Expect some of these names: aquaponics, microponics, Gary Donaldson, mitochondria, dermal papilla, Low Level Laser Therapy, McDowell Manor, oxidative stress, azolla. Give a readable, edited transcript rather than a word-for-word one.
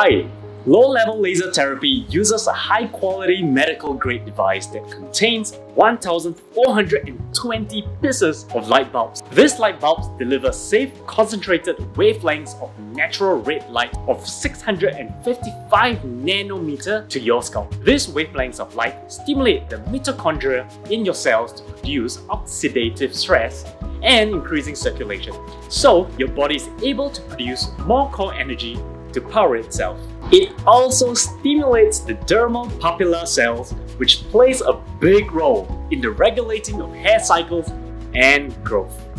Hi! Low-level laser therapy uses a high-quality medical-grade device that contains 1,420 pieces of light bulbs. These light bulbs deliver safe, concentrated wavelengths of natural red light of 655 nanometer to your scalp. These wavelengths of light stimulate the mitochondria in your cells to produce oxidative stress and increasing circulation, so your body is able to produce more core energy to power itself. It also stimulates the dermal papilla cells, which plays a big role in the regulating of hair cycles and growth.